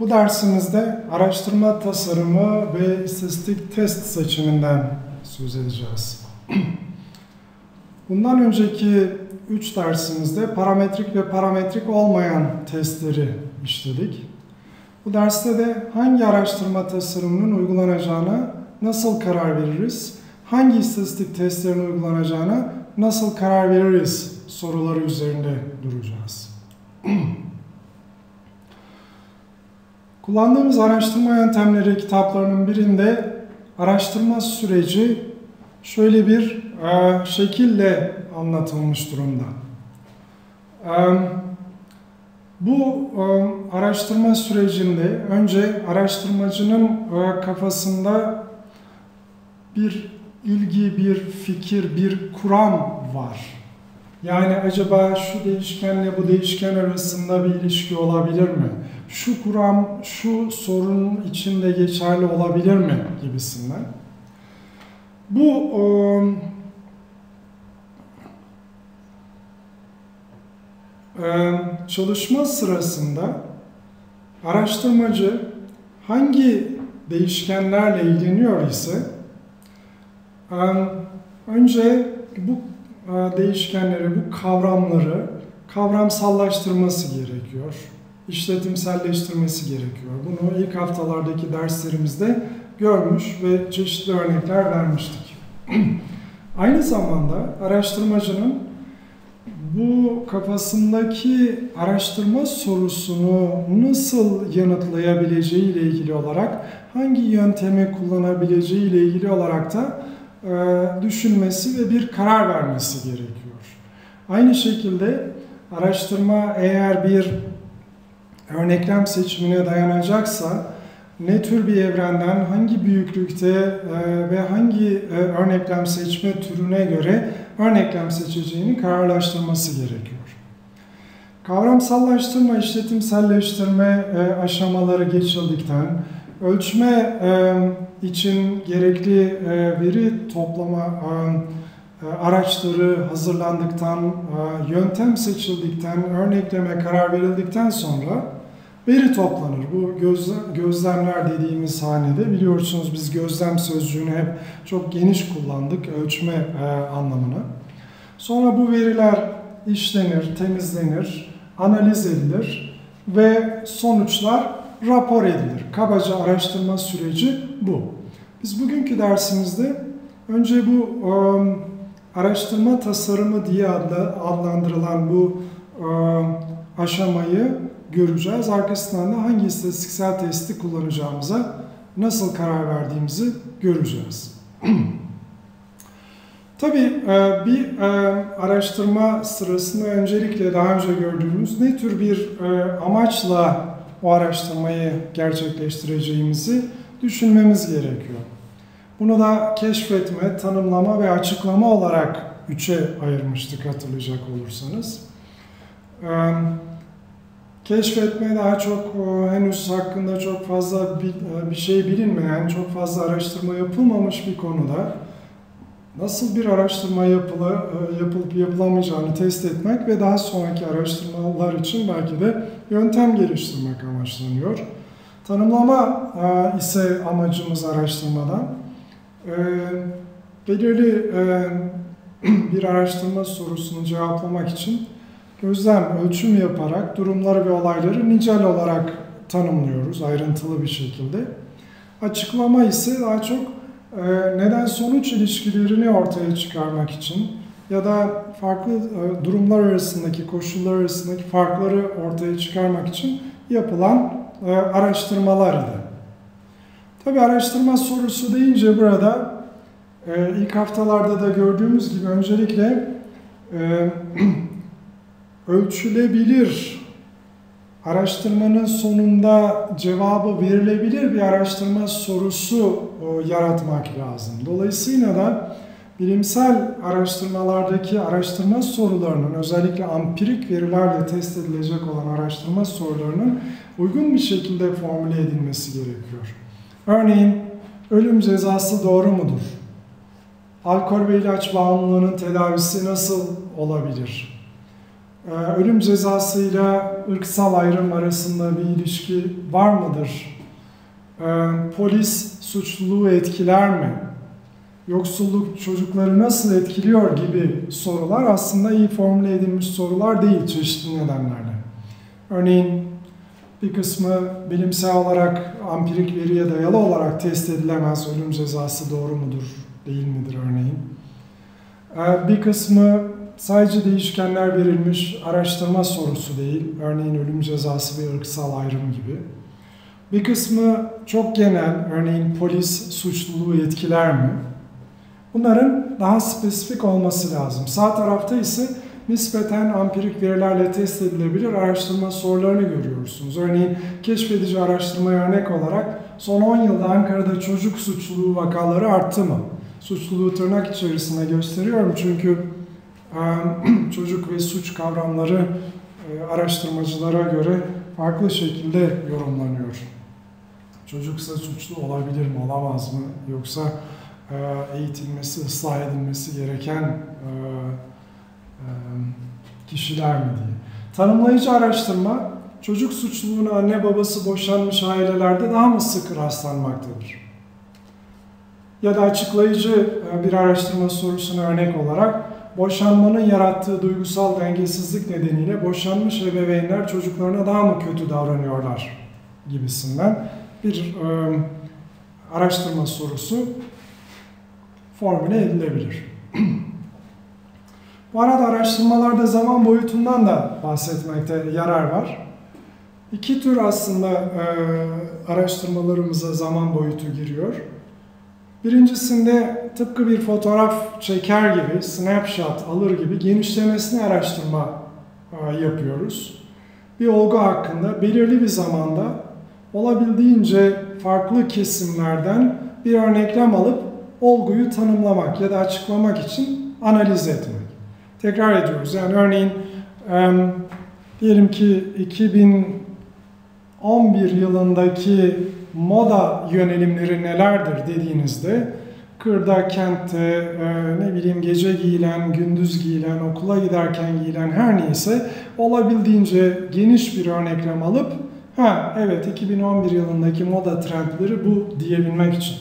Bu dersimizde araştırma tasarımı ve istatistik test seçiminden söz edeceğiz. Bundan önceki 3 dersimizde parametrik ve parametrik olmayan testleri işledik. Bu derste de hangi araştırma tasarımının uygulanacağına nasıl karar veririz, hangi istatistik testlerinin uygulanacağına nasıl karar veririz soruları üzerinde duracağız. Kullandığımız araştırma yöntemleri kitaplarının birinde araştırma süreci şöyle bir şekilde anlatılmış durumda. Bu araştırma sürecinde önce araştırmacının kafasında bir ilgi, bir fikir, bir kuram var. Yani acaba şu değişkenle bu değişken arasında bir ilişki olabilir mi? Şu kuram şu sorunun içinde geçerli olabilir mi? Gibisinden. Bu çalışma sırasında araştırmacı hangi değişkenlerle ilgileniyor ise önce bu değişkenleri, bu kavramları kavramsallaştırması gerekiyor. İşletimselleştirmesi gerekiyor. Bunu ilk haftalardaki derslerimizde görmüş ve çeşitli örnekler vermiştik. Aynı zamanda araştırmacının bu kafasındaki araştırma sorusunu nasıl yanıtlayabileceği ile ilgili olarak, hangi yöntemi kullanabileceği ile ilgili olarak da düşünmesi ve bir karar vermesi gerekiyor. Aynı şekilde araştırma eğer bir örneklem seçimine dayanacaksa ne tür bir evrenden, hangi büyüklükte ve hangi örneklem seçme türüne göre örneklem seçeceğini kararlaştırması gerekiyor. Kavramsallaştırma, işletimselleştirme aşamaları geçildikten, ölçme için gerekli veri toplama araçları hazırlandıktan, yöntem seçildikten, örnekleme karar verildikten sonra veri toplanır. Bu gözlemler dediğimiz hanede biliyorsunuz biz gözlem sözcüğünü hep çok geniş kullandık ölçme anlamına. Sonra bu veriler işlenir, temizlenir, analiz edilir ve sonuçlar rapor edilir. Kabaca araştırma süreci bu. Biz bugünkü dersimizde önce bu araştırma tasarımı diye adlandırılan bu aşamayı göreceğiz. Arkasından da hangi istatistiksel testi kullanacağımıza nasıl karar verdiğimizi göreceğiz. Tabii bir araştırma sırasında öncelikle daha önce gördüğümüz ne tür bir amaçla o araştırmayı gerçekleştireceğimizi düşünmemiz gerekiyor. Bunu da keşfetme, tanımlama ve açıklama olarak 3'e ayırmıştık hatırlayacak olursanız. Keşfetme daha çok henüz hakkında çok fazla bir şey bilinmeyen, çok fazla araştırma yapılmamış bir konuda nasıl bir araştırma yapılıp yapılamayacağını test etmek ve daha sonraki araştırmalar için belki de yöntem geliştirmek amaçlanıyor. Tanımlama ise amacımız araştırmadan belirli bir araştırma sorusunu cevaplamak için gözlem, ölçüm yaparak durumları ve olayları nicel olarak tanımlıyoruz ayrıntılı bir şekilde. Açıklama ise daha çok neden-sonuç ilişkilerini ortaya çıkarmak için ya da farklı durumlar arasındaki, koşullar arasındaki farkları ortaya çıkarmak için yapılan araştırmalardı. Tabii araştırma sorusu deyince burada ilk haftalarda da gördüğümüz gibi öncelikle ölçülebilir, araştırmanın sonunda cevabı verilebilir bir araştırma sorusu yaratmak lazım. Dolayısıyla da bilimsel araştırmalardaki araştırma sorularının, özellikle ampirik verilerle test edilecek olan araştırma sorularının uygun bir şekilde formüle edilmesi gerekiyor. Örneğin, ölüm cezası doğru mudur? Alkol ve ilaç bağımlılığının tedavisi nasıl olabilir? ölüm cezasıyla ırksal ayrım arasında bir ilişki var mıdır? Polis suçluluğu etkiler mi? Yoksulluk çocukları nasıl etkiliyor gibi sorular aslında iyi formüle edilmiş sorular değil çeşitli nedenlerle. Örneğin bir kısmı bilimsel olarak ampirik veriye dayalı olarak test edilemez ölüm cezası doğru mudur, değil midir örneğin. Bir kısmı sadece değişkenler verilmiş araştırma sorusu değil, örneğin ölüm cezası ve ırksal ayrım gibi. Bir kısmı çok genel, örneğin polis suçluluğu etkiler mi? Bunların daha spesifik olması lazım. Sağ tarafta ise nispeten ampirik verilerle test edilebilir araştırma sorularını görüyorsunuz. Örneğin keşfedici araştırmaya örnek olarak son 10 yılda Ankara'da çocuk suçluluğu vakaları arttı mı? Suçluluğu tırnak içerisinde gösteriyorum çünkü çocuk ve suç kavramları araştırmacılara göre farklı şekilde yorumlanıyor. Çocuksa suçlu olabilir mi, olamaz mı? Yoksa eğitilmesi, ıslah edilmesi gereken kişiler mi diye. Tanımlayıcı araştırma, çocuk suçluluğuna anne babası boşanmış ailelerde daha mı sık rastlanmaktadır? Ya da açıklayıcı bir araştırma sorusuna örnek olarak, boşanmanın yarattığı duygusal dengesizlik nedeniyle boşanmış ebeveynler çocuklarına daha mı kötü davranıyorlar gibisinden bir araştırma sorusu formüle edilebilir. Bu arada araştırmalarda zaman boyutundan da bahsetmekte yarar var. İki tür aslında araştırmalarımıza zaman boyutu giriyor. Birincisinde tıpkı bir fotoğraf çeker gibi, snapshot alır gibi genişlemesine araştırma yapıyoruz. Bir olgu hakkında belirli bir zamanda olabildiğince farklı kesimlerden bir örneklem alıp olguyu tanımlamak ya da açıklamak için analiz etmek. Tekrar ediyoruz. Yani örneğin diyelim ki 2011 yılındaki moda yönelimleri nelerdir dediğinizde kırda, kentte, ne bileyim gece giyilen, gündüz giyilen, okula giderken giyilen her neyse olabildiğince geniş bir örneklem alıp evet 2011 yılındaki moda trendleri bu diyebilmek için.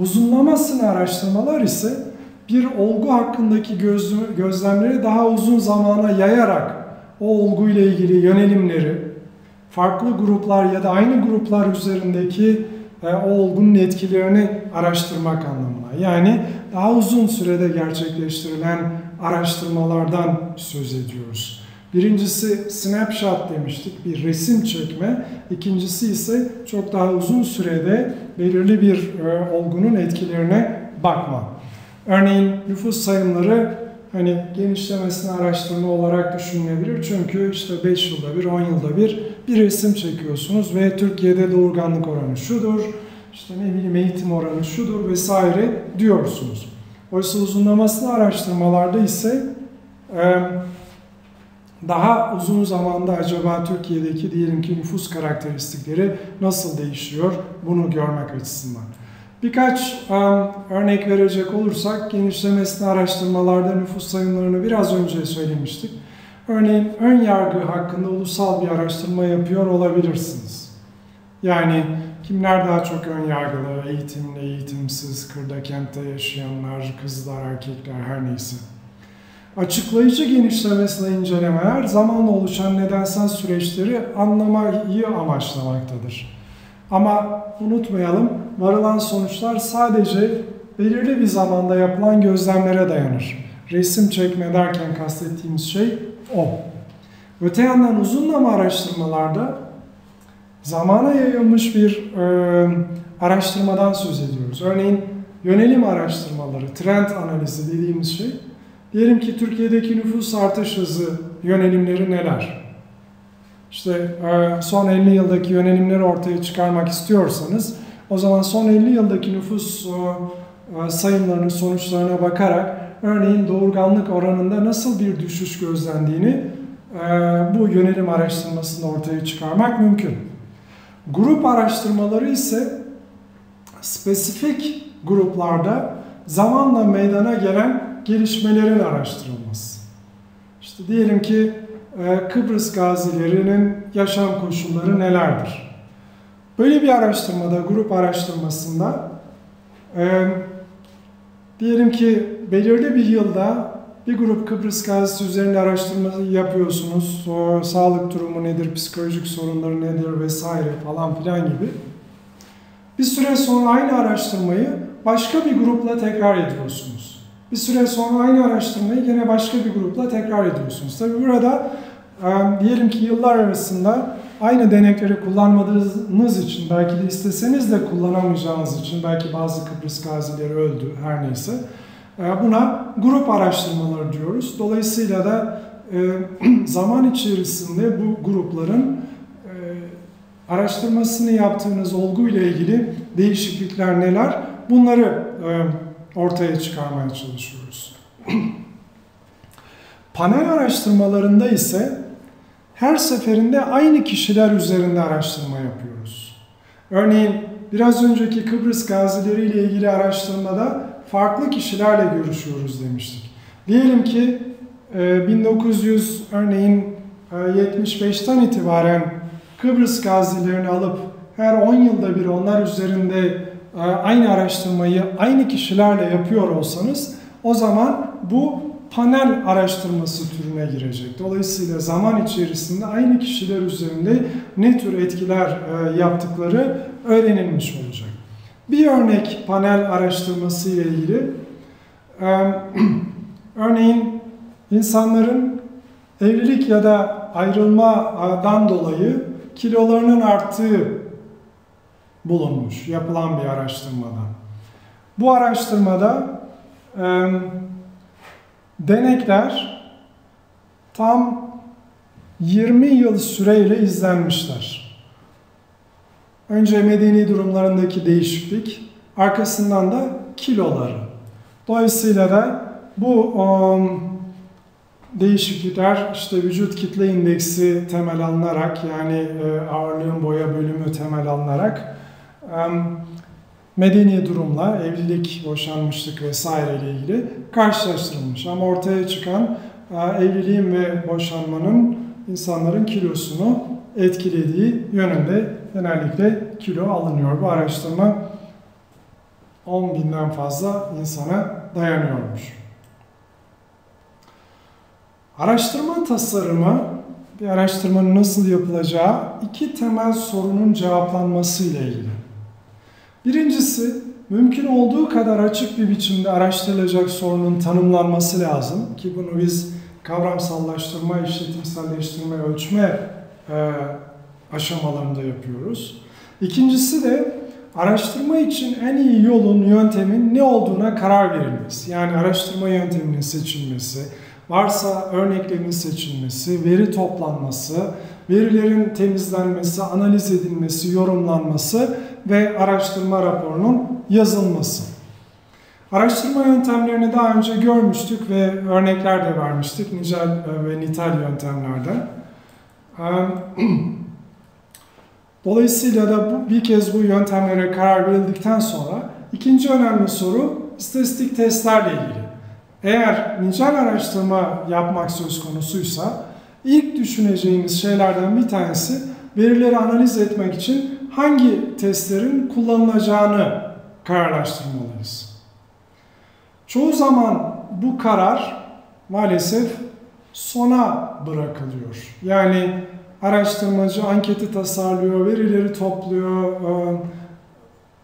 Uzunlamasına araştırmalar ise bir olgu hakkındaki gözlemleri daha uzun zamana yayarak o olguyla ilgili yönelimleri farklı gruplar ya da aynı gruplar üzerindeki o olgunun etkilerini araştırmak anlamına. Yani daha uzun sürede gerçekleştirilen araştırmalardan söz ediyoruz. Birincisi snapshot demiştik, bir resim çekme. İkincisi ise çok daha uzun sürede belirli bir olgunun etkilerine bakma. Örneğin nüfus sayımları hani genişlemesine araştırma olarak düşünülebilir. Çünkü işte 5 yılda bir, 10 yılda bir resim çekiyorsunuz ve Türkiye'de doğurganlık oranı şudur, işte ne bileyim eğitim oranı şudur vesaire diyorsunuz. Oysa uzunlamasına araştırmalarda ise daha uzun zamanda acaba Türkiye'deki diyelim ki nüfus karakteristikleri nasıl değişiyor bunu görmek açısından. Birkaç örnek verecek olursak genişlemesine araştırmalarda nüfus sayımlarını biraz önce söylemiştik. Örneğin ön yargı hakkında ulusal bir araştırma yapıyor olabilirsiniz. Yani kimler daha çok ön yargılı, eğitimli, eğitimsiz, kırda, kentte yaşayanlar, kızlar, erkekler her neyse. Açıklayıcı genişlemesine incelemeler zamanla oluşan nedensel süreçleri anlamayı amaçlamaktadır. Ama unutmayalım, varılan sonuçlar sadece belirli bir zamanda yapılan gözlemlere dayanır. Resim çekme derken kastettiğimiz şey o. Öte yandan uzunlama araştırmalarda zamana yayılmış bir araştırmadan söz ediyoruz. Örneğin yönelim araştırmaları, trend analizi dediğimiz şey, diyelim ki Türkiye'deki nüfus artış hızı yönelimleri neler? İşte son 50 yıldaki yönelimleri ortaya çıkarmak istiyorsanız, o zaman son 50 yıldaki nüfus sayımlarının sonuçlarına bakarak, örneğin doğurganlık oranında nasıl bir düşüş gözlendiğini bu yönelim araştırmasında ortaya çıkarmak mümkün. Grup araştırmaları ise spesifik gruplarda zamanla meydana gelen gelişmelerin araştırılması. İşte İşte diyelim ki Kıbrıs gazilerinin yaşam koşulları nelerdir? Böyle bir araştırmada, grup araştırmasında diyelim ki belirli bir yılda bir grup Kıbrıs gazisi üzerinde araştırma yapıyorsunuz. Sağlık durumu nedir, psikolojik sorunları nedir vesaire falan filan gibi. Bir süre sonra aynı araştırmayı başka bir grupla tekrar ediyorsunuz. Bir süre sonra aynı araştırmayı yine başka bir grupla tekrar ediyorsunuz. Tabii burada diyelim ki yıllar arasında aynı denekleri kullanmadığınız için, belki de isteseniz de kullanamayacağınız için, belki bazı Kıbrıs gazileri öldü, her neyse. Buna grup araştırmaları diyoruz. Dolayısıyla da zaman içerisinde bu grupların araştırmasını yaptığınız olgu ile ilgili değişiklikler neler, bunları ortaya çıkarmaya çalışıyoruz. Panel araştırmalarında ise her seferinde aynı kişiler üzerinde araştırma yapıyoruz. Örneğin biraz önceki Kıbrıs gazileri ile ilgili araştırmada farklı kişilerle görüşüyoruz demiştik. Diyelim ki 1900 örneğin 75'ten itibaren Kıbrıs gazilerini alıp her 10 yılda bir onlar üzerinde aynı araştırmayı aynı kişilerle yapıyor olsanız, o zaman bu panel araştırması türüne girecek. Dolayısıyla zaman içerisinde aynı kişiler üzerinde ne tür etkiler yaptıkları öğrenilmiş olacak. Bir örnek panel araştırması ile ilgili, örneğin insanların evlilik ya da ayrılmadan dolayı kilolarının arttığı bulunmuş yapılan bir araştırmada. Bu araştırmada denekler tam 20 yıl süreyle izlenmişler. Önce medeni durumlarındaki değişiklik, arkasından da kiloları. Dolayısıyla da bu değişiklikler işte vücut kitle indeksi temel alınarak, yani ağırlığın boya bölümü temel alınarak medeni durumla, evlilik, boşanmışlık vesaire ile ilgili karşılaştırılmış. Ama ortaya çıkan evliliğin ve boşanmanın insanların kilosunu etkilediği yönünde genellikle kilo alınıyor. Bu araştırma 10.000'den fazla insana dayanıyormuş. Araştırma tasarımı, bir araştırmanın nasıl yapılacağı, iki temel sorunun cevaplanması ile ilgili. Birincisi, mümkün olduğu kadar açık bir biçimde araştırılacak sorunun tanımlanması lazım ki bunu biz kavramsallaştırma, işletimselleştirme, ölçme aşamalarında yapıyoruz. İkincisi de araştırma için en iyi yolun, yöntemin ne olduğuna karar verilmesi. Yani araştırma yönteminin seçilmesi, varsa örneklerin seçilmesi, veri toplanması, verilerin temizlenmesi, analiz edilmesi, yorumlanması ve araştırma raporunun yazılması. Araştırma yöntemlerini daha önce görmüştük ve örnekler de vermiştik, nicel ve nitel yöntemlerden. Dolayısıyla da bir kez bu yöntemlere karar verildikten sonra ikinci önemli soru istatistik testlerle ilgili. Eğer nicel araştırma yapmak söz konusuysa ilk düşüneceğimiz şeylerden bir tanesi verileri analiz etmek için hangi testlerin kullanılacağını kararlaştırmalıyız. Çoğu zaman bu karar maalesef sona bırakılıyor. Yani araştırmacı anketi tasarlıyor, verileri topluyor,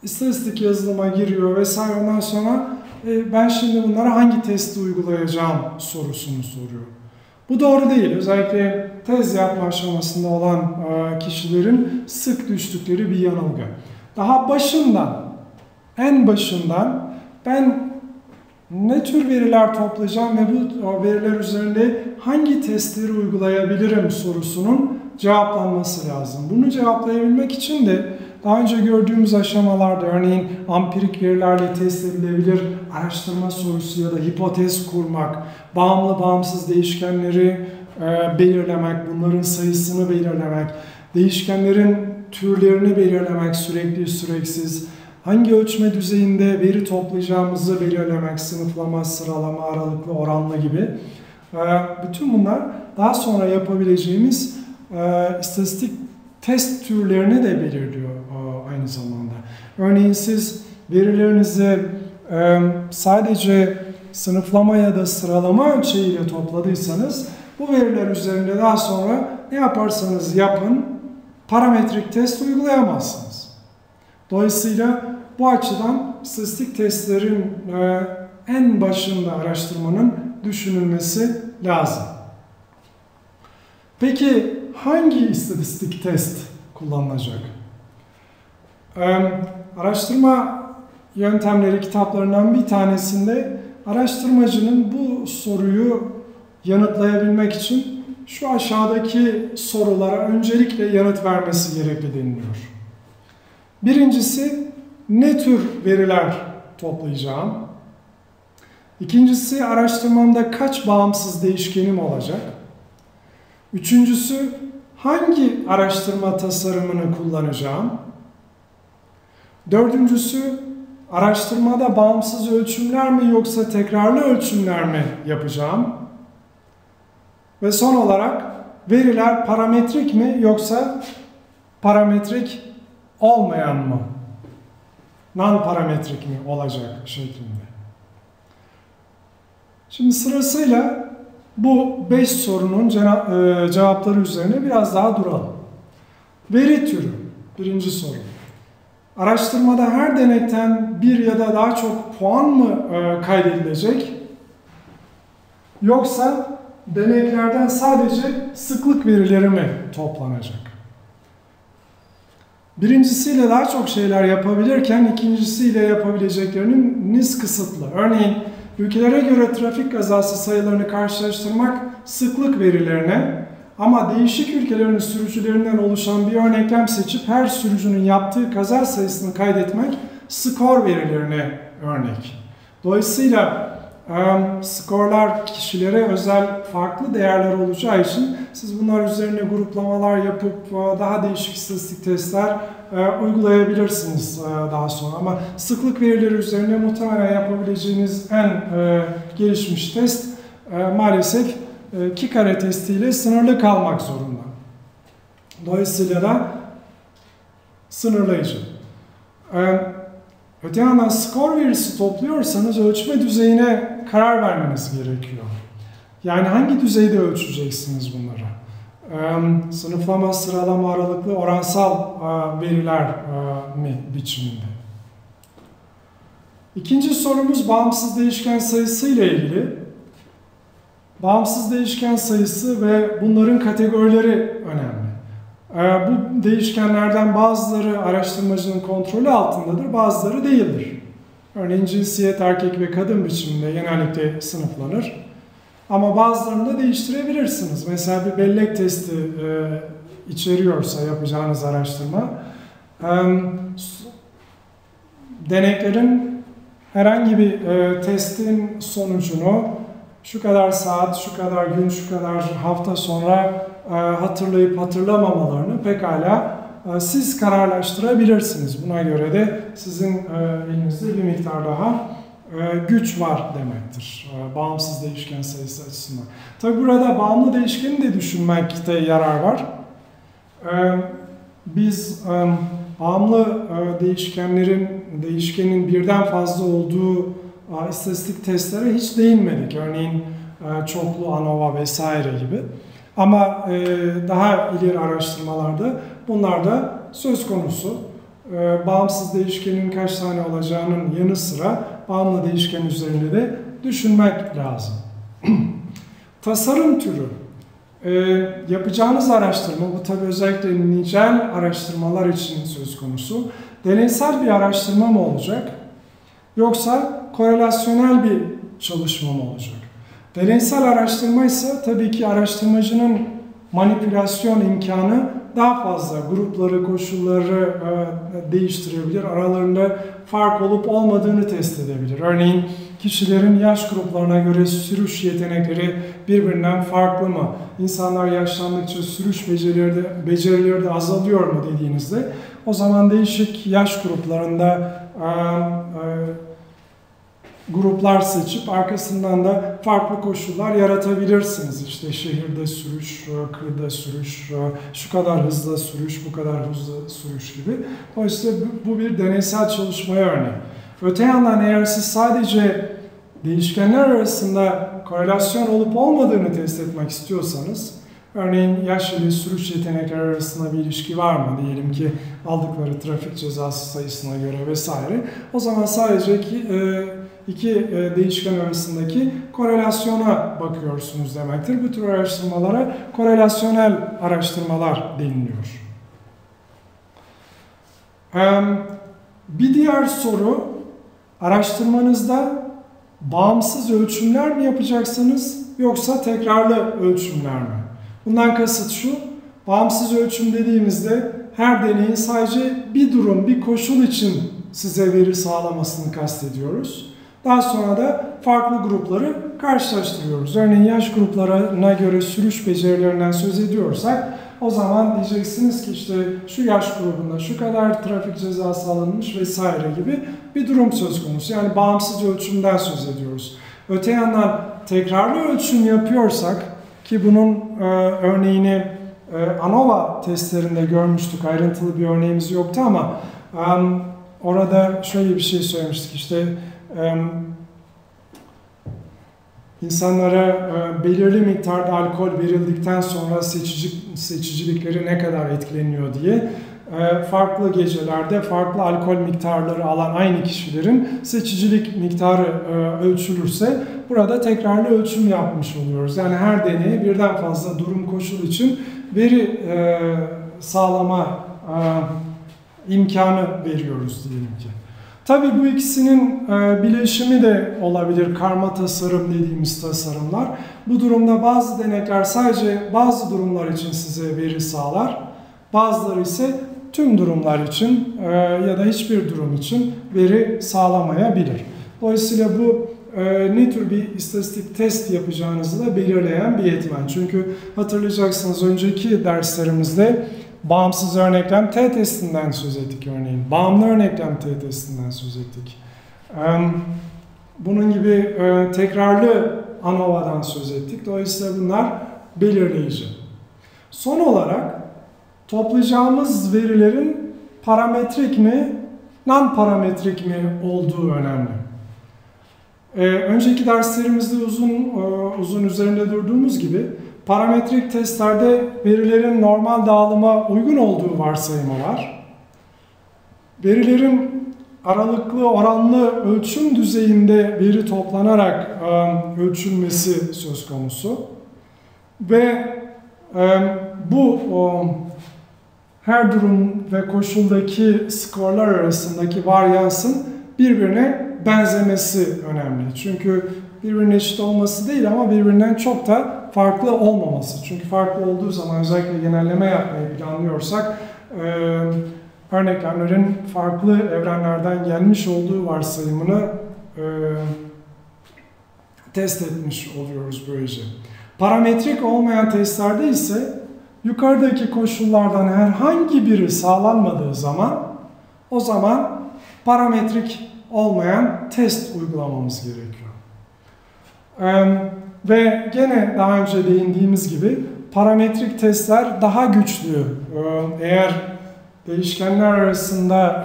istatistik yazılıma giriyor vesaire. Ondan sonra ben şimdi bunlara hangi testi uygulayacağım sorusunu soruyor. Bu doğru değil. Özellikle tez yapma aşamasında olan kişilerin sık düştükleri bir yanılgı. Daha başından, en başından ben ne tür veriler toplayacağım ve bu veriler üzerinde hangi testleri uygulayabilirim sorusunun cevaplanması lazım. Bunu cevaplayabilmek için de daha önce gördüğümüz aşamalarda, örneğin ampirik verilerle test edilebilir araştırma sorusu ya da hipotez kurmak, bağımlı bağımsız değişkenleri belirlemek, bunların sayısını belirlemek, değişkenlerin türlerini belirlemek, sürekli süreksiz, hangi ölçme düzeyinde veri toplayacağımızı belirlemek, sınıflama, sıralama, aralıklı, oranlı gibi Bütün bunlar daha sonra yapabileceğimiz istatistik test türlerini de belirliyor aynı zamanda. Örneğin siz verilerinizi sadece sınıflama ya da sıralama ölçeğiyle topladıysanız, bu veriler üzerinde daha sonra ne yaparsanız yapın parametrik test uygulayamazsınız. Dolayısıyla bu açıdan istatistik testlerin en başında araştırmanın düşünülmesi lazım. Peki hangi istatistik test kullanılacak? Araştırma yöntemleri kitaplarından bir tanesinde araştırmacının bu soruyu yanıtlayabilmek için şu aşağıdaki sorulara öncelikle yanıt vermesi gerekli deniliyor. Birincisi, ne tür veriler toplayacağım? İkincisi, araştırmamda kaç bağımsız değişkenim olacak? Üçüncüsü, hangi araştırma tasarımını kullanacağım? Dördüncüsü, araştırmada bağımsız ölçümler mi yoksa tekrarlı ölçümler mi yapacağım? Ve son olarak, veriler parametrik mi yoksa parametrik olmayan mı? Non-parametrik mi olacak şeklinde. Şimdi sırasıyla bu 5 sorunun cevapları üzerine biraz daha duralım. Veri türü, birinci soru. Araştırmada her denekten bir ya da daha çok puan mı kaydedilecek? Yoksa deneklerden sadece sıklık verileri mi toplanacak? Birincisiyle daha çok şeyler yapabilirken ikincisiyle yapabilecekleriniz kısıtlı. Örneğin ülkelere göre trafik kazası sayılarını karşılaştırmak sıklık verilerine, ama değişik ülkelerin sürücülerinden oluşan bir örneklem seçip her sürücünün yaptığı kaza sayısını kaydetmek skor verilerine örnek. Dolayısıyla skorlar kişilere özel farklı değerler olacağı için siz bunlar üzerine gruplamalar yapıp daha değişik istatistik testler uygulayabilirsiniz daha sonra. Ama sıklık verileri üzerine muhtemelen yapabileceğiniz en gelişmiş test maalesef iki kare testiyle sınırlı kalmak zorunda. Dolayısıyla da sınırlayıcı. Öte yandan skor verisi topluyorsanız ölçme düzeyine karar vermeniz gerekiyor. Yani hangi düzeyde ölçeceksiniz bunları? Sınıflama, sıralama, aralıklı, oransal veriler mi biçiminde? İkinci sorumuz bağımsız değişken sayısı ile ilgili. Bağımsız değişken sayısı ve bunların kategorileri önemli. Bu değişkenlerden bazıları araştırmacının kontrolü altındadır, bazıları değildir. Örneğin cinsiyet erkek ve kadın biçiminde genellikle sınıflanır. Ama bazılarını da değiştirebilirsiniz. Mesela bir bellek testi içeriyorsa yapacağınız araştırma, deneklerin herhangi bir testin sonucunu şu kadar saat, şu kadar gün, şu kadar hafta sonra hatırlayıp hatırlamamalarını pekala siz kararlaştırabilirsiniz. Buna göre de sizin elinizde bir miktar daha güç var demektir bağımsız değişken sayısı açısından. Tabi burada bağımlı değişkeni de düşünmekte yarar var. Biz bağımlı değişkenin birden fazla olduğu istatistik testlere hiç değinmedik. Örneğin çoklu, ANOVA vesaire gibi. Ama daha ileri araştırmalarda bunlar da söz konusu. Bağımsız değişkenin kaç tane olacağının yanı sıra bağımlı değişken üzerinde de düşünmek lazım. Tasarım türü. Yapacağınız araştırma, bu tabi özellikle nicel araştırmalar için söz konusu. Deneysel bir araştırma mı olacak? Yoksa korelasyonel bir çalışma mı olacak? Deneysel araştırma ise tabii ki araştırmacının manipülasyon imkanı daha fazla. Grupları, koşulları değiştirebilir, aralarında fark olup olmadığını test edebilir. Örneğin kişilerin yaş gruplarına göre sürüş yetenekleri birbirinden farklı mı? İnsanlar yaşlandıkça sürüş becerileri de azalıyor mu dediğinizde, o zaman değişik yaş gruplarında gruplar seçip arkasından da farklı koşullar yaratabilirsiniz. İşte şehirde sürüş, kırda sürüş, şu kadar hızlı sürüş, bu kadar hızlı sürüş gibi. Dolayısıyla bu bir deneysel çalışmaya örneği. Öte yandan eğer siz sadece değişkenler arasında korelasyon olup olmadığını test etmek istiyorsanız, örneğin yaş ile sürüş yetenekleri arasında bir ilişki var mı, diyelim ki aldıkları trafik cezası sayısına göre vesaire, o zaman sadece iki değişken arasındaki korelasyona bakıyorsunuz demektir. Bu tür araştırmalara korelasyonel araştırmalar deniliyor. Bir diğer soru, araştırmanızda bağımsız ölçümler mi yapacaksınız yoksa tekrarlı ölçümler mi? Bundan kasıt şu, bağımsız ölçüm dediğimizde her deneyin sadece bir durum, bir koşul için size veri sağlamasını kastediyoruz. Daha sonra da farklı grupları karşılaştırıyoruz. Örneğin yaş gruplarına göre sürüş becerilerinden söz ediyorsak, o zaman diyeceksiniz ki işte şu yaş grubunda şu kadar trafik cezası alınmış vesaire gibi bir durum söz konusu. Yani bağımsız ölçümden söz ediyoruz. Öte yandan tekrarlı ölçüm yapıyorsak, ki bunun örneğini ANOVA testlerinde görmüştük, ayrıntılı bir örneğimiz yoktu ama orada şöyle bir şey söylemiştik, işte insanlara belirli miktarda alkol verildikten sonra seçicilikleri ne kadar etkileniyor diye farklı gecelerde farklı alkol miktarları alan aynı kişilerin seçicilik miktarı ölçülürse burada tekrarlı ölçüm yapmış oluyoruz. Yani her deneye birden fazla durum koşul için veri sağlama imkanı veriyoruz diyelim ki. Tabii bu ikisinin bileşimi de olabilir, karma tasarım dediğimiz tasarımlar. Bu durumda bazı denekler sadece bazı durumlar için size veri sağlar, bazıları ise tüm durumlar için ya da hiçbir durum için veri sağlamayabilir. Dolayısıyla bu ne tür bir istatistik test yapacağınızı da belirleyen bir etmen. Çünkü hatırlayacaksınız önceki derslerimizde bağımsız örneklem T testinden söz ettik örneğin. Bağımlı örneklem T testinden söz ettik. Bunun gibi tekrarlı ANOVA'dan söz ettik. Dolayısıyla bunlar belirleyici. Son olarak toplayacağımız verilerin parametrik mi, non-parametrik mi olduğu önemli. Önceki derslerimizde uzun üzerinde durduğumuz gibi parametrik testlerde verilerin normal dağılıma uygun olduğu varsayımı var. Verilerin aralıklı oranlı ölçüm düzeyinde veri toplanarak ölçülmesi söz konusu. Ve bu her durum ve koşuldaki skorlar arasındaki varyansın birbirine benzemesi önemli. Çünkü birbirine eşit olması değil ama birbirinden çok da farklı olmaması. Çünkü farklı olduğu zaman özellikle genelleme yapmayı planlıyorsak örneklemlerin farklı evrenlerden gelmiş olduğu varsayımını test etmiş oluyoruz böylece. Parametrik olmayan testlerde ise yukarıdaki koşullardan herhangi biri sağlanmadığı zaman o zaman parametrik olmayan test uygulamamız gerekiyor. Ve gene daha önce değindiğimiz gibi parametrik testler daha güçlü. Eğer değişkenler arasında,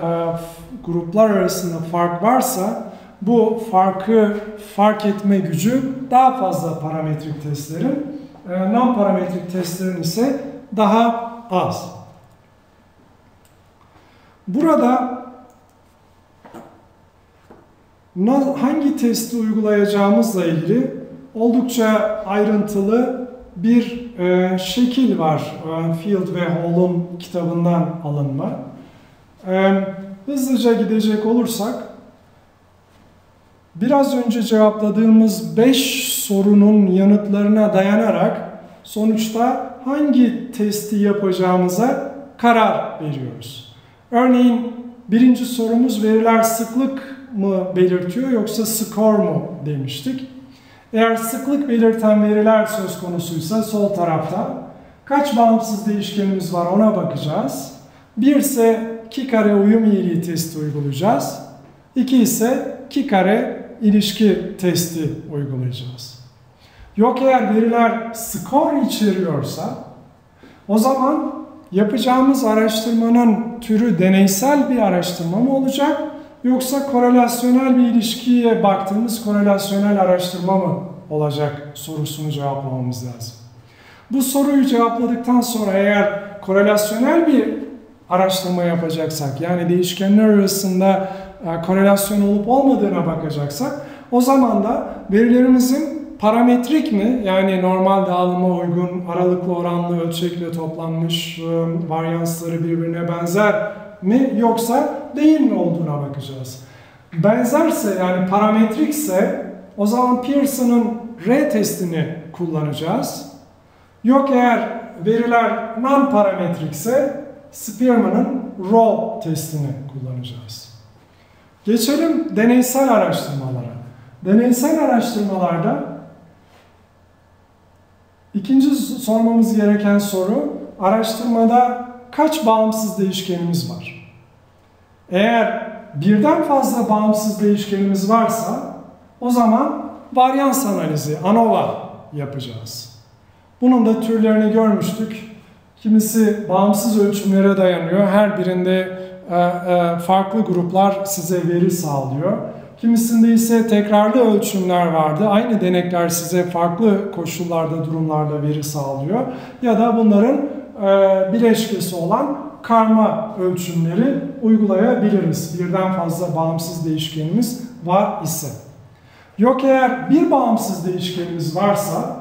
gruplar arasında fark varsa bu farkı fark etme gücü daha fazla parametrik testlerin, non-parametrik testlerin ise daha az. Burada hangi testi uygulayacağımızla ilgili oldukça ayrıntılı bir şekil var Field ve Hall'un kitabından alınma. Hızlıca gidecek olursak, biraz önce cevapladığımız 5 sorunun yanıtlarına dayanarak sonuçta hangi testi yapacağımıza karar veriyoruz. Örneğin birinci sorumuz veriler sıklık mı belirtiyor yoksa skor mu demiştik. Eğer sıklık belirten veriler söz konusuysa sol tarafta kaç bağımsız değişkenimiz var ona bakacağız. 1 ise k kare uyum iyiliği testi uygulayacağız. 2 ise k kare ilişki testi uygulayacağız. Yok eğer veriler skor içeriyorsa, o zaman yapacağımız araştırmanın türü deneysel bir araştırma mı olacak, yoksa korelasyonel bir ilişkiye baktığımız korelasyonel araştırma mı olacak sorusunu cevaplamamız lazım. Bu soruyu cevapladıktan sonra eğer korelasyonel bir araştırma yapacaksak, yani değişkenler arasında korelasyon olup olmadığına bakacaksak, o zaman da verilerimizin parametrik mi, yani normal dağılıma uygun, aralıklı oranlı, ölçekle toplanmış, varyansları birbirine benzer mi yoksa değil mi olduğuna bakacağız. Benzerse, yani parametrikse, o zaman Pearson'ın R testini kullanacağız. Yok eğer veriler non-parametrikse, Spearman'ın Roe testini kullanacağız. Geçelim deneysel araştırmalara. Deneysel araştırmalarda ikinci sormamız gereken soru, araştırmada kaç bağımsız değişkenimiz var? Eğer birden fazla bağımsız değişkenimiz varsa, o zaman varyans analizi, ANOVA yapacağız. Bunun da türlerini görmüştük. Kimisi bağımsız ölçümlere dayanıyor, her birinde farklı gruplar size veri sağlıyor. Kimisinde ise tekrarlı ölçümler vardı, aynı denekler size farklı koşullarda, durumlarda veri sağlıyor. Ya da bunların bileşkesi olan karma ölçümleri uygulayabiliriz, birden fazla bağımsız değişkenimiz var ise. Yok eğer bir bağımsız değişkenimiz varsa,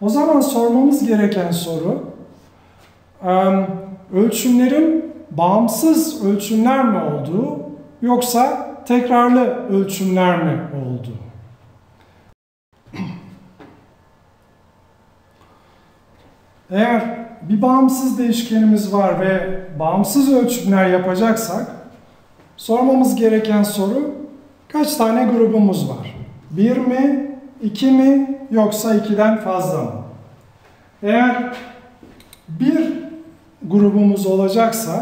o zaman sormamız gereken soru, ölçümlerin bağımsız ölçümler mi olduğu yoksa tekrarlı ölçümler mi olduğu? Eğer bir bağımsız değişkenimiz var ve bağımsız ölçümler yapacaksak, sormamız gereken soru, kaç tane grubumuz var? 1 mi, 2 mi yoksa 2'den fazla mı? Eğer bir grubumuz olacaksa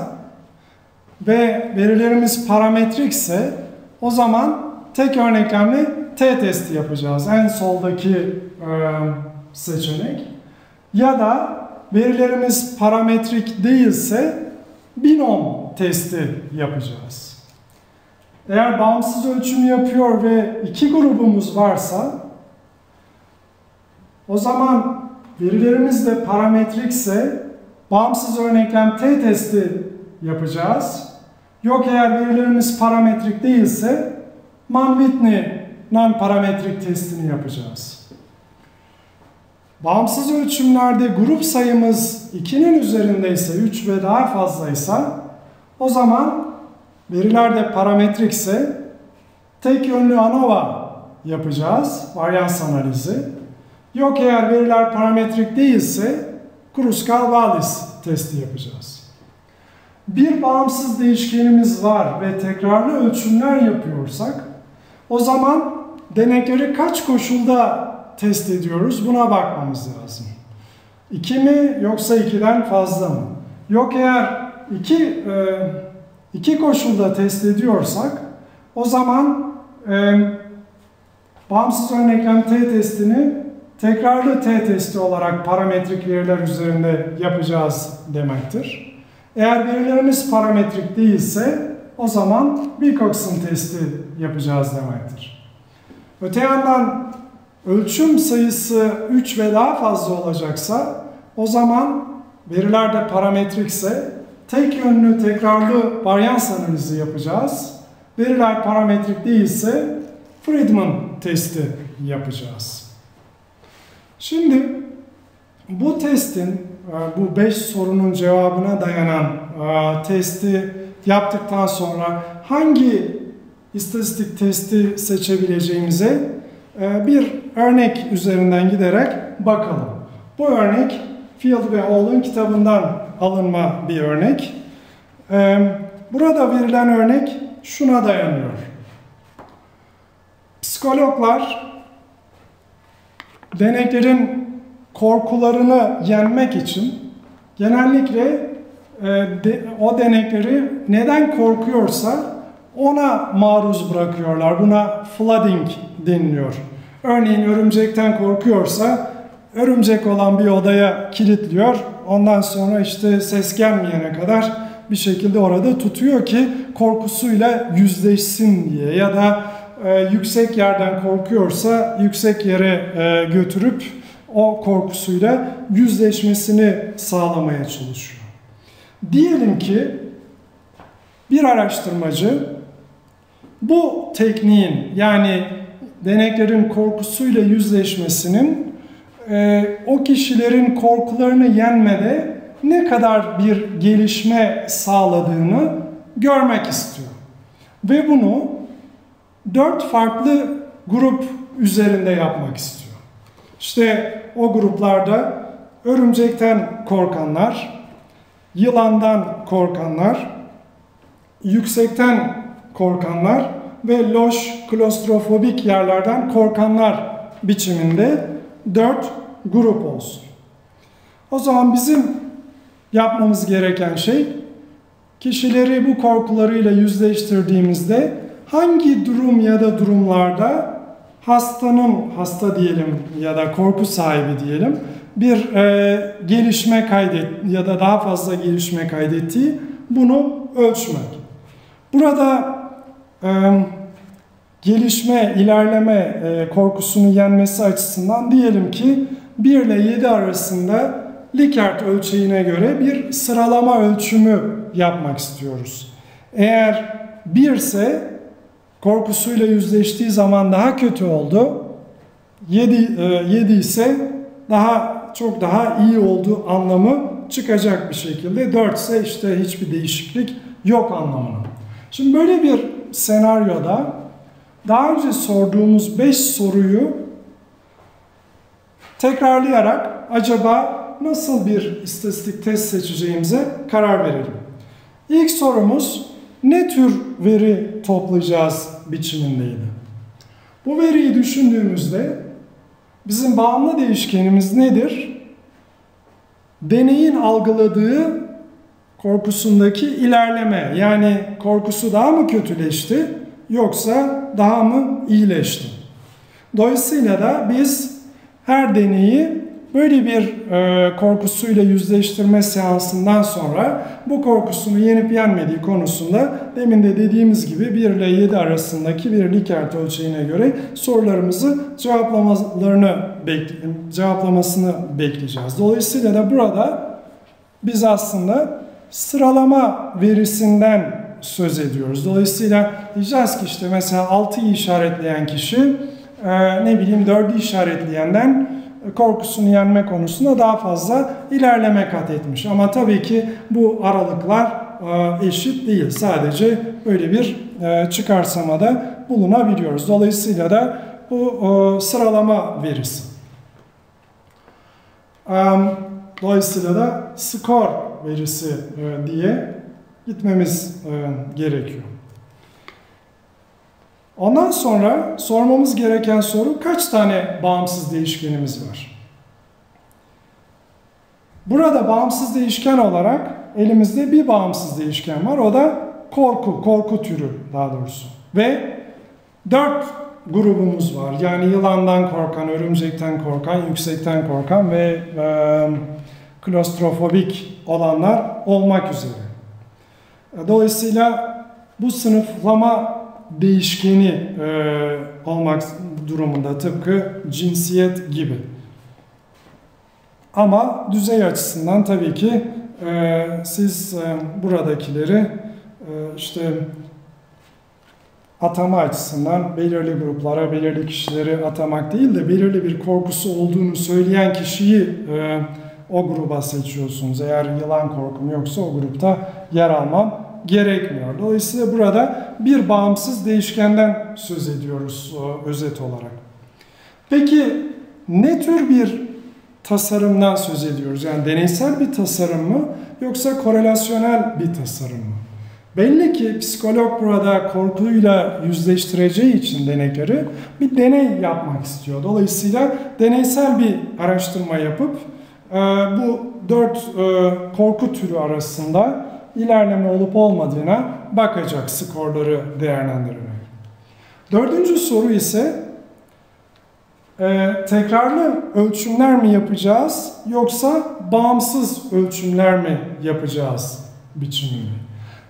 ve verilerimiz parametrikse, o zaman tek örneklemle T testi yapacağız. En soldaki seçenek. Ya da verilerimiz parametrik değilse binom testi yapacağız. Eğer bağımsız ölçüm yapıyor ve iki grubumuz varsa, o zaman verilerimiz de parametrikse bağımsız örneklem T testi yapacağız. Yok eğer verilerimiz parametrik değilse Mann-Whitney non-parametrik testini yapacağız. Bağımsız ölçümlerde grup sayımız 2'nin üzerindeyse, 3 ve daha fazlaysa, o zaman veriler de parametrikse tek yönlü ANOVA yapacağız, varyans analizi. Yok eğer veriler parametrik değilse Kruskal-Wallis testi yapacağız. Bir bağımsız değişkenimiz var ve tekrarlı ölçümler yapıyorsak, o zaman denekleri kaç koşulda test ediyoruz, buna bakmamız lazım. 2 mi yoksa 2'den fazla mı? Yok eğer iki koşulda test ediyorsak, o zaman bağımsız örneklem T testini tekrarlı T testi olarak parametrik veriler üzerinde yapacağız demektir. Eğer verilerimiz parametrik değilse, o zaman Wilcox'un testi yapacağız demektir. Öte yandan ölçüm sayısı 3 ve daha fazla olacaksa, o zaman veriler de parametrikse tek yönlü tekrarlı varyans analizi yapacağız. Veriler parametrik değilse Friedman testi yapacağız. Şimdi bu testin, bu 5 sorunun cevabına dayanan testi yaptıktan sonra hangi istatistik testi seçebileceğimize bir örnek üzerinden giderek bakalım. Bu örnek Field ve Hall'ın kitabından alınma bir örnek. Burada verilen örnek şuna dayanıyor. Psikologlar deneklerin korkularını yenmek için genellikle o denekleri neden korkuyorsa ona maruz bırakıyorlar. Buna flooding deniliyor. Örneğin örümcekten korkuyorsa örümcek olan bir odaya kilitliyor. Ondan sonra işte ses gelmeyene kadar bir şekilde orada tutuyor ki korkusuyla yüzleşsin diye. Ya da yüksek yerden korkuyorsa yüksek yere götürüp o korkusuyla yüzleşmesini sağlamaya çalışıyor. Diyelim ki bir araştırmacı bu tekniğin, yani deneklerin korkusuyla yüzleşmesinin o kişilerin korkularını yenmede ne kadar bir gelişme sağladığını görmek istiyor. Ve bunu 4 farklı grup üzerinde yapmak istiyor. İşte o gruplarda örümcekten korkanlar, yılandan korkanlar, yüksekten korkanlar ve loş klostrofobik yerlerden korkanlar biçiminde 4 grup olsun. O zaman bizim yapmamız gereken şey, kişileri bu korkularıyla yüzleştirdiğimizde hangi durum ya da durumlarda hasta diyelim ya da korku sahibi diyelim bir gelişme kaydettiği ya da daha fazla gelişme kaydettiği, bunu ölçmek. Burada gelişme, ilerleme korkusunu yenmesi açısından diyelim ki 1 ile 7 arasında Likert ölçeğine göre bir sıralama ölçümü yapmak istiyoruz. Eğer 1 ise korkusuyla yüzleştiği zaman daha kötü oldu, 7 ise çok daha iyi olduğu anlamı çıkacak bir şekilde, 4 ise işte hiçbir değişiklik yok anlamına. Şimdi böyle bir senaryoda daha önce sorduğumuz 5 soruyu tekrarlayarak acaba nasıl bir istatistik test seçeceğimize karar verelim. İlk sorumuz ne tür veri toplayacağız biçimindeydi. Bu veriyi düşündüğümüzde bizim bağımlı değişkenimiz nedir? Deneyin algıladığı korkusundaki ilerleme, yani korkusu daha mı kötüleşti yoksa daha mı iyileşti? Dolayısıyla da biz her deneyi böyle bir korkusuyla yüzleştirme seansından sonra bu korkusunu yenip yenmediği konusunda demin de dediğimiz gibi 1 ile 7 arasındaki bir Likert ölçeğine göre sorularımızı cevaplamasını bekleyeceğiz. Dolayısıyla da burada biz aslında sıralama verisinden söz ediyoruz. Dolayısıyla diyeceğiz ki işte mesela 6'yı işaretleyen kişi 4'ü işaretleyenden korkusunu yenme konusunda daha fazla ilerleme kat etmiş. Ama tabii ki bu aralıklar eşit değil. Sadece böyle bir çıkarsamada bulunabiliyoruz. Dolayısıyla da bu sıralama verisi. Dolayısıyla da skor verisi diye gitmemiz gerekiyor. Ondan sonra sormamız gereken soru, kaç tane bağımsız değişkenimiz var? Burada bağımsız değişken olarak elimizde bir bağımsız değişken var. O da korku türü daha doğrusu. Ve 4 grubumuz var. Yani yılandan korkan, örümcekten korkan, yüksekten korkan ve klostrofobik olanlar olmak üzere. Dolayısıyla bu sınıflama değişkeni olmak durumunda, tıpkı cinsiyet gibi. Ama düzey açısından tabii ki siz buradakileri işte atama açısından belirli gruplara, belirli kişileri atamak değil de belirli bir korkusu olduğunu söyleyen kişiyi o gruba seçiyorsunuz. Eğer yılan korkum yoksa o grupta yer almam gerekmiyor. Dolayısıyla burada bir bağımsız değişkenden söz ediyoruz özet olarak. Peki ne tür bir tasarımdan söz ediyoruz? Yani deneysel bir tasarım mı yoksa korelasyonel bir tasarım mı? Belli ki psikolog burada korkuyla yüzleştireceği için denekleri bir deney yapmak istiyor. Dolayısıyla deneysel bir araştırma yapıp bu 4 korku türü arasında ilerleme olup olmadığına bakacak skorları değerlendirmek. Dördüncü soru ise tekrarlı ölçümler mi yapacağız yoksa bağımsız ölçümler mi yapacağız biçimini.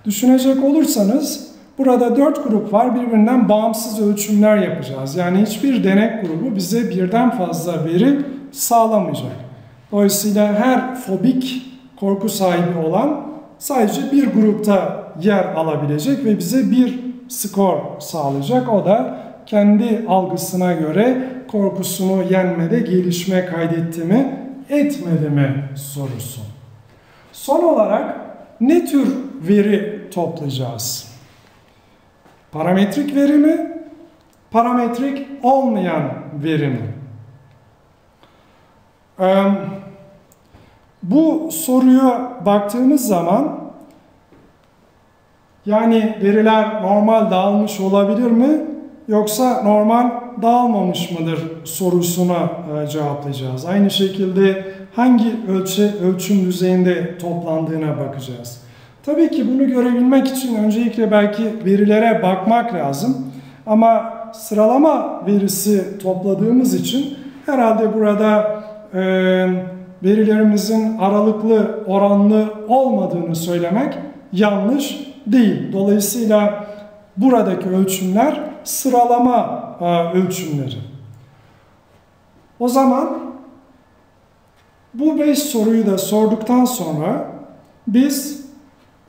Düşünecek olursanız burada 4 grup var, birbirinden bağımsız ölçümler yapacağız. Yani hiçbir denek grubu bize birden fazla veri sağlamayacak. Dolayısıyla her fobik korku sahibi olan sadece bir grupta yer alabilecek ve bize bir skor sağlayacak. O da kendi algısına göre korkusunu yenmede gelişme kaydetti mi, etmedi mi sorusu. Son olarak ne tür veri toplayacağız? Parametrik veri mi? Parametrik olmayan veri mi? Bu soruya baktığımız zaman, yani veriler normal dağılmış olabilir mi yoksa normal dağılmamış mıdır sorusuna cevaplayacağız. Aynı şekilde hangi ölçüm düzeyinde toplandığına bakacağız. Tabii ki bunu görebilmek için öncelikle belki verilere bakmak lazım. Ama sıralama verisi topladığımız için herhalde burada verilerimizin aralıklı, oranlı olmadığını söylemek yanlış değil. Dolayısıyla buradaki ölçümler sıralama ölçümleri. O zaman bu 5 soruyu da sorduktan sonra biz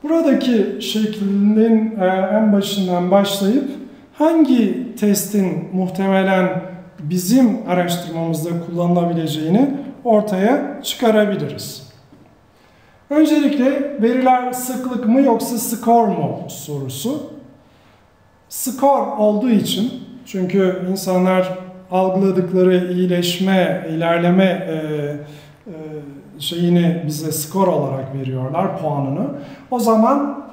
buradaki şeklin en başından başlayıp hangi testin muhtemelen bizim araştırmamızda kullanılabileceğini ortaya çıkarabiliriz. Öncelikle veriler sıklık mı yoksa skor mu sorusu. Skor olduğu için, çünkü insanlar algıladıkları iyileşme, ilerleme şeyini bize skor olarak veriyorlar, puanını. O zaman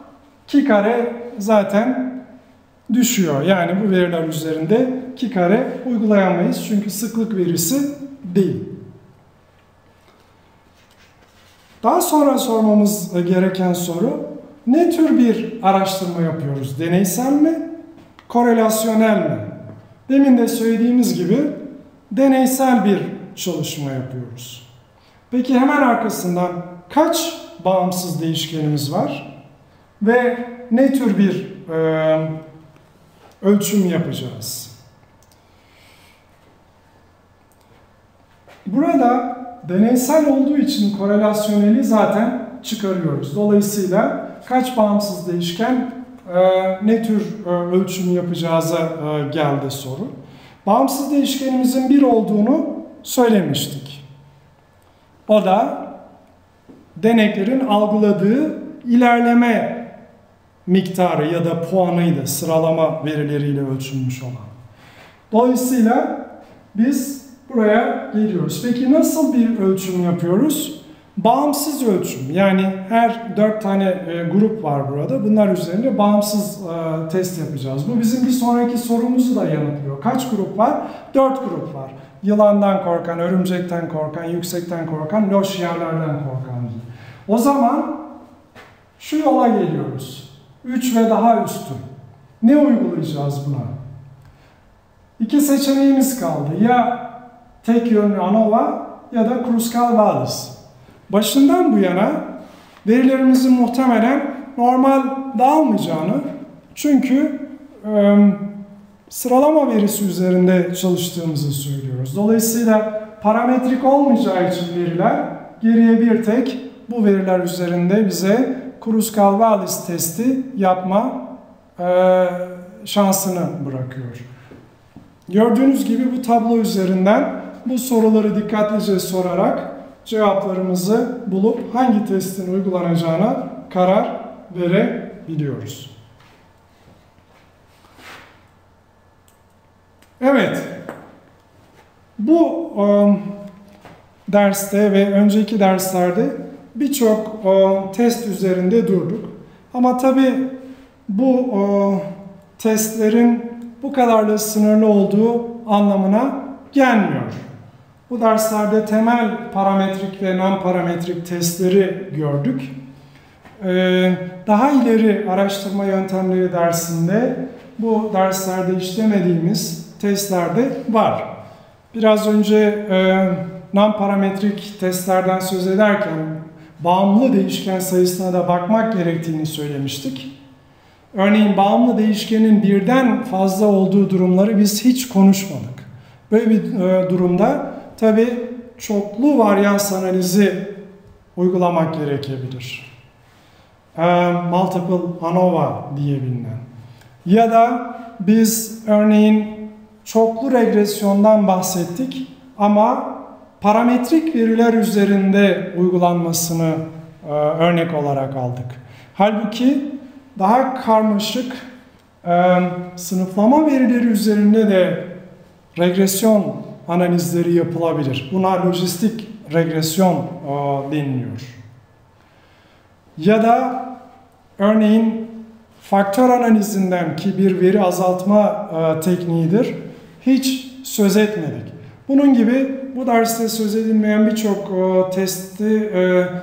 k² zaten düşüyor. Yani bu veriler üzerinde k² uygulayamayız. Çünkü sıklık verisi değil. Daha sonra sormamız gereken soru, ne tür bir araştırma yapıyoruz? Deneysel mi? Korelasyonel mi? Demin de söylediğimiz gibi deneysel bir çalışma yapıyoruz. Peki hemen arkasından kaç bağımsız değişkenimiz var? Ve ne tür bir ölçüm yapacağız? Burada deneysel olduğu için korelasyoneli zaten çıkarıyoruz. Dolayısıyla kaç bağımsız değişken, ne tür ölçüm yapacağıza geldi soru. Bağımsız değişkenimizin 1 olduğunu söylemiştik. O da deneklerin algıladığı ilerleme miktarı ya da puanıydı, sıralama verileriyle ölçülmüş olan. Dolayısıyla biz buraya geliyoruz. Peki nasıl bir ölçüm yapıyoruz? Bağımsız ölçüm, yani her 4 tane grup var burada. Bunlar üzerinde bağımsız test yapacağız. Bu bizim bir sonraki sorumuzu da yanıtlıyor. Kaç grup var? 4 grup var. Yılandan korkan, örümcekten korkan, yüksekten korkan, loş yerlerden korkan diye. O zaman şu yola geliyoruz. 3 ve daha üstü. Ne uygulayacağız buna? 2 seçeneğimiz kaldı. Ya tek yönlü ANOVA ya da Kruskal-Wallis. Başından bu yana verilerimizin muhtemelen normal dağılmayacağını, çünkü sıralama verisi üzerinde çalıştığımızı söylüyoruz. Dolayısıyla parametrik olmayacağı için veriler, geriye bir tek bu veriler üzerinde bize Kruskal-Wallis testi yapma şansını bırakıyor. Gördüğünüz gibi bu tablo üzerinden bu soruları dikkatlice sorarak cevaplarımızı bulup hangi testin uygulanacağına karar verebiliyoruz. Evet, bu derste ve önceki derslerde birçok test üzerinde durduk. Ama tabii bu testlerin bu kadarla sınırlı olduğu anlamına gelmiyor. Bu derslerde temel parametrik ve non-parametrik testleri gördük. Daha ileri araştırma yöntemleri dersinde bu derslerde işlemediğimiz testlerde var. Biraz önce non-parametrik testlerden söz ederken bağımlı değişken sayısına da bakmak gerektiğini söylemiştik. Örneğin bağımlı değişkenin birden fazla olduğu durumları biz hiç konuşmadık. Böyle bir durumda tabii çoklu varyans analizi uygulamak gerekebilir. Multiple ANOVA diye bilinen. Ya da biz örneğin çoklu regresyondan bahsettik ama parametrik veriler üzerinde uygulanmasını örnek olarak aldık. Halbuki daha karmaşık sınıflama verileri üzerinde de regresyon analizleri yapılabilir. Buna lojistik regresyon deniliyor. Ya da örneğin faktör analizinden ki bir veri azaltma tekniğidir, hiç söz etmedik. Bunun gibi bu derste söz edilmeyen birçok testi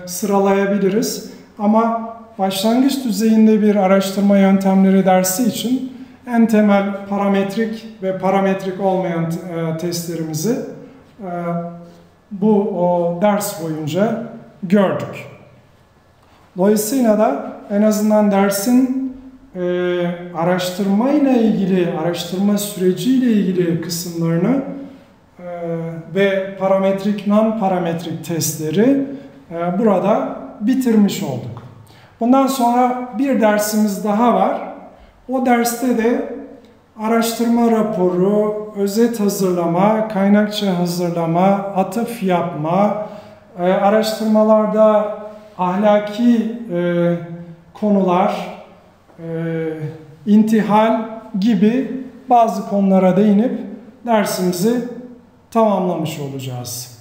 sıralayabiliriz. Ama başlangıç düzeyinde bir araştırma yöntemleri dersi için en temel parametrik ve parametrik olmayan testlerimizi bu ders boyunca gördük. Dolayısıyla da en azından dersin araştırmayla ilgili, araştırma süreciyle ilgili kısımlarını ve parametrik, non-parametrik testleri burada bitirmiş olduk. Bundan sonra bir dersimiz daha var. O derste de araştırma raporu, özet hazırlama, kaynakça hazırlama, atıf yapma, araştırmalarda ahlaki konular, intihal gibi bazı konulara değinip dersimizi tamamlamış olacağız.